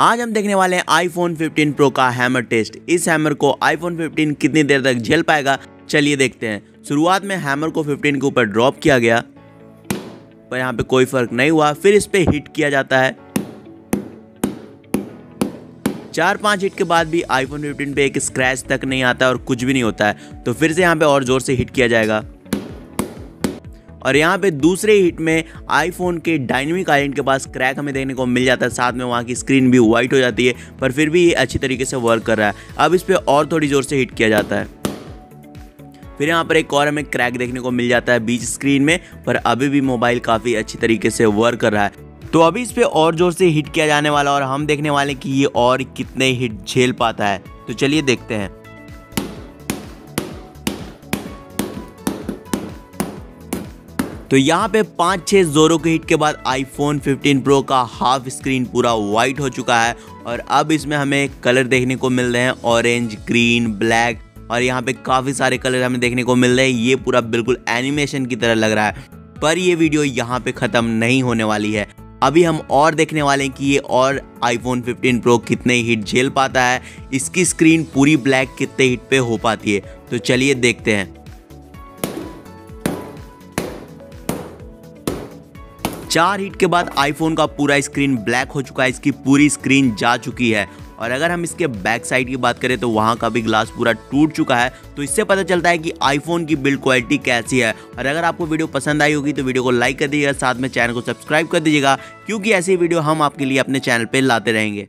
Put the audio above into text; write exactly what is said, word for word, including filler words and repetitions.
आज हम देखने वाले हैं आईफोन फिफ्टीन प्रो का हैमर टेस्ट। इस हैमर को आईफोन फिफ्टीन कितनी देर तक झेल पाएगा, चलिए देखते हैं। शुरुआत में हैमर को फिफ्टीन के ऊपर ड्रॉप किया गया पर यहाँ पे कोई फर्क नहीं हुआ। फिर इस पे हिट किया जाता है, चार पांच हिट के बाद भी आईफोन फिफ्टीन पे एक स्क्रैच तक नहीं आता और कुछ भी नहीं होता है। तो फिर से यहाँ पे और जोर से हिट किया जाएगा और यहाँ पे दूसरे हिट में आईफोन के डायनेमिक आइलैंड के पास क्रैक हमें देखने को मिल जाता है, साथ में वहाँ की स्क्रीन भी वाइट हो जाती है, पर फिर भी ये अच्छी तरीके से वर्क कर रहा है। अब इस पे और थोड़ी जोर से हिट किया जाता है, फिर यहाँ पर एक और हमें क्रैक देखने को मिल जाता है बीच स्क्रीन में, पर अभी भी मोबाइल काफ़ी अच्छी तरीके से वर्क कर रहा है। तो अभी इस पे और जोर से हिट किया जाने वाला और हम देखने वाले कि ये और कितने हिट झेल पाता है। तो चलिए देखते हैं। तो यहाँ पे पाँच छः जोरों के हिट के बाद आईफोन फिफ्टीन प्रो का हाफ स्क्रीन पूरा वाइट हो चुका है और अब इसमें हमें कलर देखने को मिल रहे हैं ऑरेंज, ग्रीन, ब्लैक और यहाँ पे काफ़ी सारे कलर हमें देखने को मिल रहे हैं। ये पूरा बिल्कुल एनिमेशन की तरह लग रहा है, पर ये वीडियो यहाँ पे ख़त्म नहीं होने वाली है। अभी हम और देखने वाले हैं कि ये और आईफोन फिफ्टीन प्रो कितने हिट झेल पाता है, इसकी स्क्रीन पूरी ब्लैक कितने हिट पे हो पाती है। तो चलिए देखते हैं। चार हिट के बाद आईफोन का पूरा स्क्रीन ब्लैक हो चुका है, इसकी पूरी स्क्रीन जा चुकी है और अगर हम इसके बैक साइड की बात करें तो वहाँ का भी ग्लास पूरा टूट चुका है। तो इससे पता चलता है कि आईफोन की बिल्ड क्वालिटी कैसी है। और अगर आपको वीडियो पसंद आई होगी तो वीडियो को लाइक कर दीजिएगा, साथ में चैनल को सब्सक्राइब कर दीजिएगा, क्योंकि ऐसी वीडियो हम आपके लिए अपने चैनल पे लाते रहेंगे।